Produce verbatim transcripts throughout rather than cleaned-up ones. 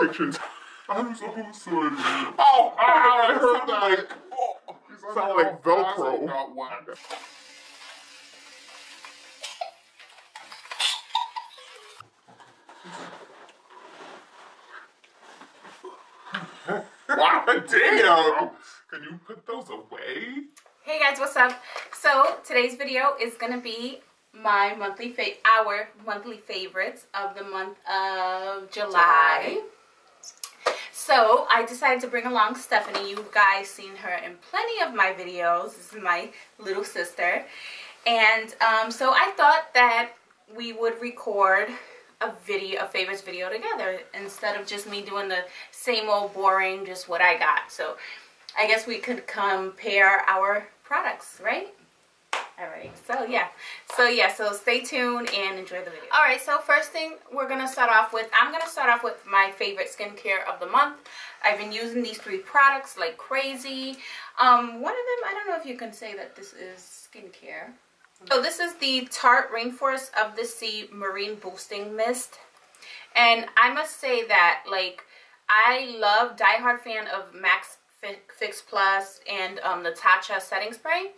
Pictures. I'm so sorry. Oh, ah, I heard that. Like, oh, sound like Velcro. Got one. Wow, damn! Can you put those away? Hey guys, what's up? So today's video is gonna be my monthly fa our monthly favorites of the month of July. July. So I decided to bring along Stephanie. You guys seen her in plenty of my videos. This is my little sister, and um, so I thought that we would record a video, a favorites video together instead of just me doing the same old boring, just what I got. So I guess we could compare our products, right? All right, so yeah, so yeah, so stay tuned and enjoy the video. All right, so first thing we're gonna start off with, I'm gonna start off with my favorite skincare of the month. I've been using these three products like crazy. Um, one of them, I don't know if you can say that this is skincare. So this is the Tarte Rainforest of the Sea Marine Boosting Mist, and I must say that, like, I love, diehard fan of Max Fix Plus and um, the Tatcha Setting Spray.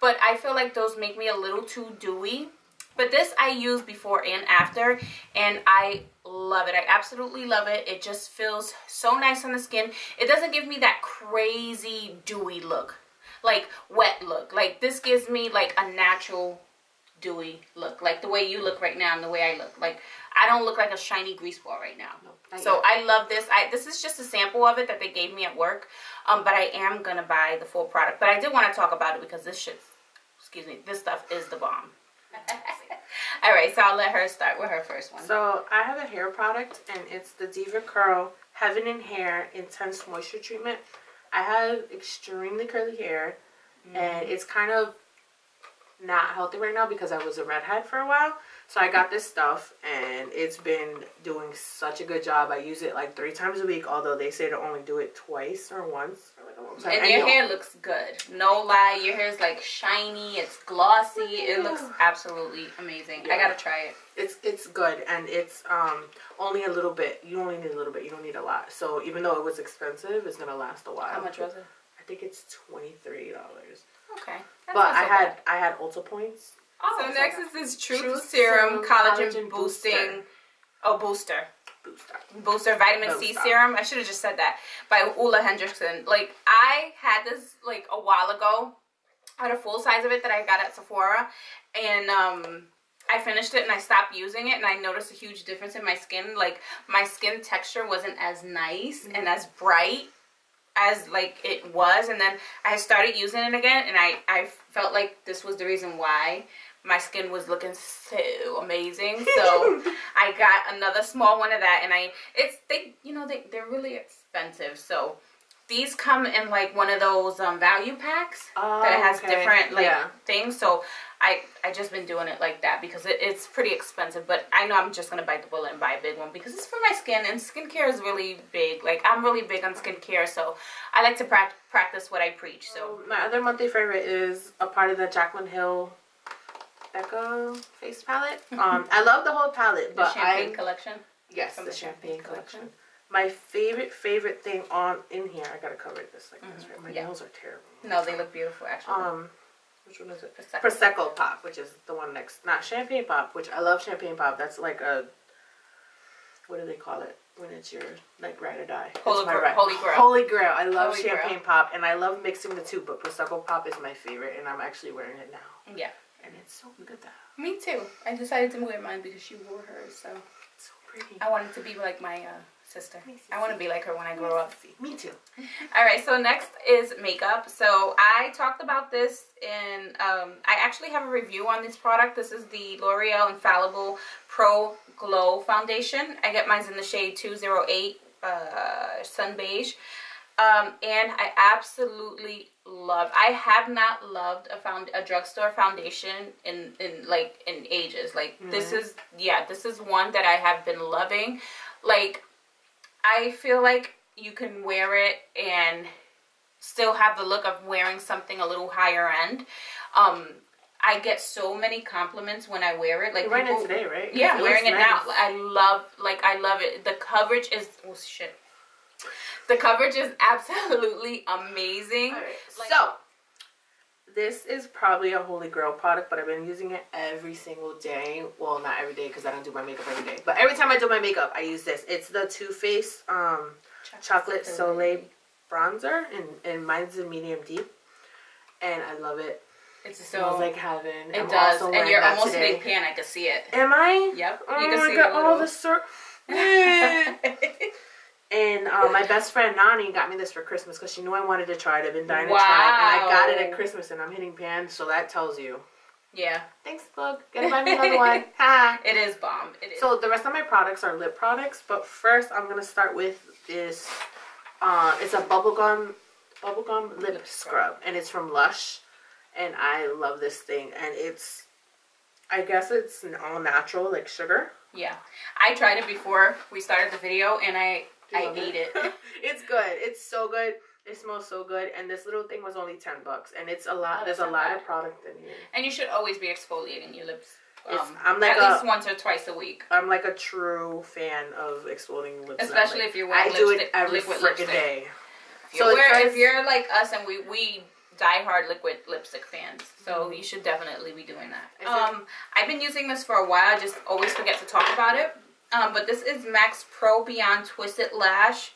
But I feel like those make me a little too dewy. But this I use before and after, and I love it. I absolutely love it. It just feels so nice on the skin. It doesn't give me that crazy dewy look, like wet look. Like this gives me like a natural dewy look, like the way you look right now and the way I look. Like I don't look like a shiny grease ball right now. Nope, so I love this. I this is just a sample of it that they gave me at work, um but I am gonna buy the full product. But I did want to talk about it because this shit, excuse me, this stuff is the bomb. All right, so I'll let her start with her first one. So I have a hair product, and it's the DevaCurl Heaven in Hair Intense Moisture Treatment. I have extremely curly hair, mm-hmm. and it's kind of not healthy right now because I was a redhead for a while. So I got this stuff, and it's been doing such a good job. I use it like three times a week, although they say to only do it twice or once. Or like a long time. And your hair looks good. No lie, your hair is like shiny. It's glossy. It looks absolutely amazing. Yeah. I gotta try it. It's it's good, and it's um only a little bit. You only need a little bit. You don't need a lot. So even though it was expensive, it's gonna last a while. How much was it? I think it's twenty three dollars. Okay. But I had I had Ulta points. Oh, so next is this Truth Serum Collagen Boosting, oh booster, booster, booster vitamin C serum. I should have just said that, by Ola Henderson. Like I had this like a while ago. I had a full size of it that I got at Sephora, and um, I finished it and I stopped using it, and I noticed a huge difference in my skin. Like my skin texture wasn't as nice mm-hmm. and as bright as like it was, and then I started using it again, and I, I felt like this was the reason why my skin was looking so amazing. So I got another small one of that, and I it's they you know they, they're really expensive, so these come in like one of those um, value packs oh, that it has okay. different like yeah. things. So I I just been doing it like that because it, it's pretty expensive, but I know I'm just gonna bite the bullet and buy a big one because it's for my skin, and skincare is really big. Like I'm really big on skincare, so I like to pra practice what I preach. So my other monthly favorite is a part of the Jaclyn Hill Echo face palette. Um, I love the whole palette, but the champagne I, collection. Yes, from the, the champagne, champagne collection. collection. My favorite, favorite thing on in here, I gotta cover this like mm-hmm. this, right? My yeah. nails are terrible. No, they look beautiful, actually. Um, which one is it? Prosecco. Prosecco Pop, which is the one next. Not Champagne Pop, which I love Champagne Pop. That's like a, what do they call it when it's your, like, ride or die? Holy, my right. Holy Grail. Holy Grail. I love Holy Champagne Grail. Pop, and I love mixing the two, but Prosecco Pop is my favorite, and I'm actually wearing it now. Yeah. And it's so good, though. Me, too. I decided to wear mine because she wore hers, so. It's so pretty. I wanted to be like my, uh. sister. I want to be like her when I grow up. Me too. All right, so next is makeup. So I talked about this in, um, I actually have a review on this product. This is the L'Oreal Infallible Pro Glow Foundation. I get mine in the shade two oh eight uh, Sun Beige. Um, and I absolutely love, I have not loved a found a drugstore foundation in, in like in ages. Like mm. this is, yeah, this is one that I have been loving. Like I feel like you can wear it and still have the look of wearing something a little higher end. Um, I get so many compliments when I wear it. Like You're people, wearing it today, right? Yeah, it wearing it nice. now. I love, like, I love it. The coverage is, oh shit. The coverage is absolutely amazing. All right. Like, so, this is probably a holy grail product, but I've been using it every single day. Well, not every day because I don't do my makeup every day. But every time I do my makeup, I use this. It's the Too Faced um, Chocolate Soleil Bronzer, and, and mine's a medium deep. And I love it. It's so, it smells like heaven. It I'm does. And you're almost today. Pan. I can see it. Am I? Yep. Oh you can my see god, all the sur And um, my best friend Nani got me this for Christmas because she knew I wanted to try it. I've been dying wow. to try it. And I got it at Christmas and I'm hitting pan, so that tells you. Yeah. Thanks, Plug. Gonna buy me another one. Ha. It is bomb. It is. So the rest of my products are lip products, but first I'm gonna start with this uh it's a bubblegum bubblegum lip, lip scrub. scrub and it's from Lush. And I love this thing, and it's, I guess it's an all natural, like sugar. Yeah, I tried it before we started the video, and I I ate it. it. It's good. It's so good. It smells so good. And this little thing was only ten bucks, and it's a lot. Oh, there's a lot bad. of product in here. And you should always be exfoliating your lips. Um, I'm like at a, least once or twice a week. I'm like a true fan of exfoliating lips, especially if you're wearing. I do it every freaking day. If you're, so wear, if you're like us, and we we. diehard liquid lipstick fans, so mm-hmm. you should definitely be doing that. Um, I've been using this for a while. I just always forget to talk about it. Um, but this is MAC Pro Beyond Twisted Lash.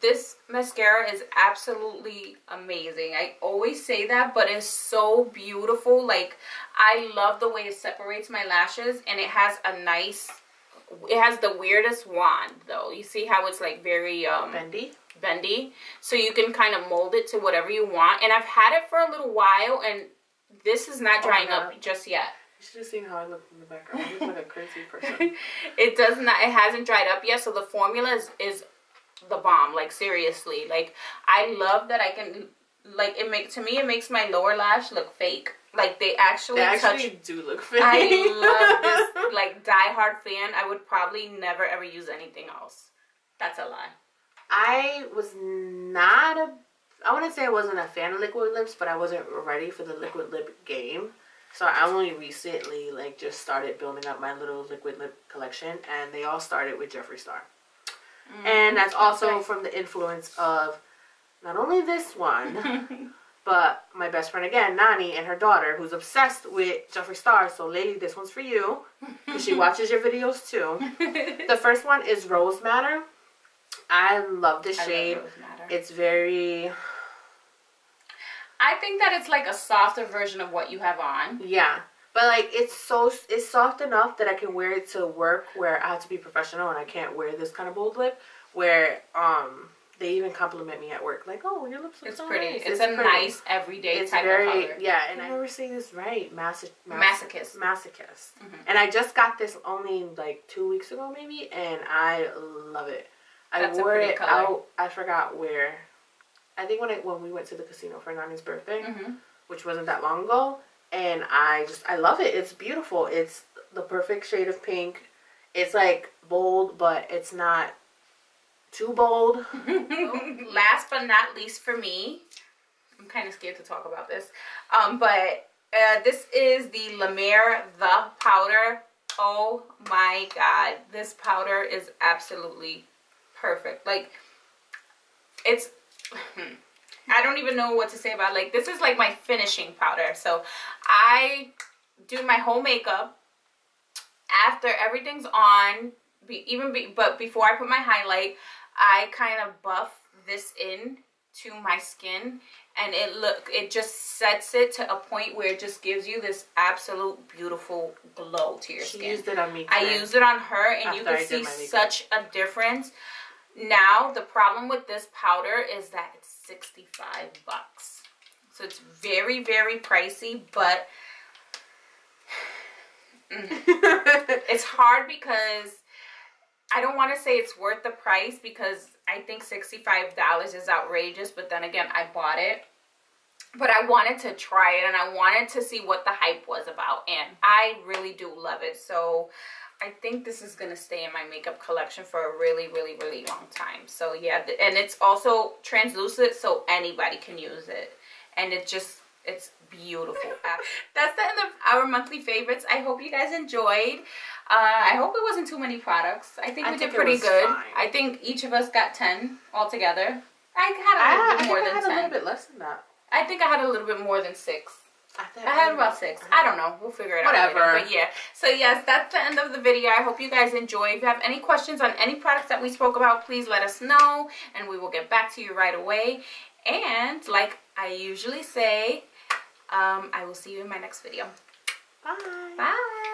This mascara is absolutely amazing. I always say that, but it's so beautiful. Like, I love the way it separates my lashes, and it has a nice. It has the weirdest wand, though. You see how it's like very um, bendy. bendy so you can kind of mold it to whatever you want, and I've had it for a little while, and this is not drying oh up just yet. You should have seen how I look in the background. I look like a crazy person. It does not, it hasn't dried up yet, so the formula is, is the bomb. Like, seriously, like, I love that I can, like, it make to me it makes my lower lash look fake. Like, they actually they actually touch, do look fake. I love this, like, diehard fan. I would probably never ever use anything else. That's a lie. I was not a, I wouldn't say I wasn't a fan of liquid lips, but I wasn't ready for the liquid lip game. So I only recently, like, just started building up my little liquid lip collection, and they all started with Jeffree Star. Mm, and that's also that's nice. from the influence of not only this one, but my best friend again, Nani, and her daughter, who's obsessed with Jeffree Star. So, lady, this one's for you, because she watches your videos too. The first one is Rose Matter. I love this shade. Love it's very. I think that it's like a softer version of what you have on. Yeah, but like it's so it's soft enough that I can wear it to work where I have to be professional and I can't wear this kind of bold lip. Where um they even compliment me at work, like, oh, your lips look. It's so pretty. Nice. It's, it's a pretty. nice everyday it's type very, of color. Yeah, and I never say this right. Mas mas masochist. Masochist. Mm-hmm. And I just got this only like two weeks ago, maybe, and I love it. I That's wore it color. out. I forgot where. I think when I, when we went to the casino for Nani's birthday, mm-hmm. which wasn't that long ago, and I just I love it. It's beautiful. It's the perfect shade of pink. It's like bold, but it's not too bold. Last but not least for me, I'm kind of scared to talk about this, um, but uh, this is the La Mer the powder. Oh my god, this powder is absolutely. Perfect. Like, it's I don't even know what to say about, like, this is like my finishing powder. So I do my whole makeup after everything's on, be, even be, but before I put my highlight, I kind of buff this in to my skin, and it look it just sets it to a point where it just gives you this absolute beautiful glow to your she skin. Used it on me. I used it on her, and you can see such a difference. Now, the problem with this powder is that it's sixty-five bucks. So it's very, very pricey, but it's hard because I don't want to say it's worth the price because I think sixty-five dollars is outrageous, but then again, I bought it. But I wanted to try it, and I wanted to see what the hype was about, and I really do love it. So I think this is going to stay in my makeup collection for a really, really, really long time. So yeah, and it's also translucent, so anybody can use it. And it just It's beautiful. That's the end of our monthly favorites. I hope you guys enjoyed. Uh, I hope it wasn't too many products. I think I we think did pretty good. Fine. I think each of us got ten altogether. I had a little I, bit more I think than I had ten. A little bit less than that. I think I had a little bit more than six. I, I had about six. I don't know. We'll figure it Whatever. out. Whatever. But yeah. So yes, that's the end of the video. I hope you guys enjoy. If you have any questions on any products that we spoke about, please let us know, and we will get back to you right away. And like I usually say, um, I will see you in my next video. Bye. Bye.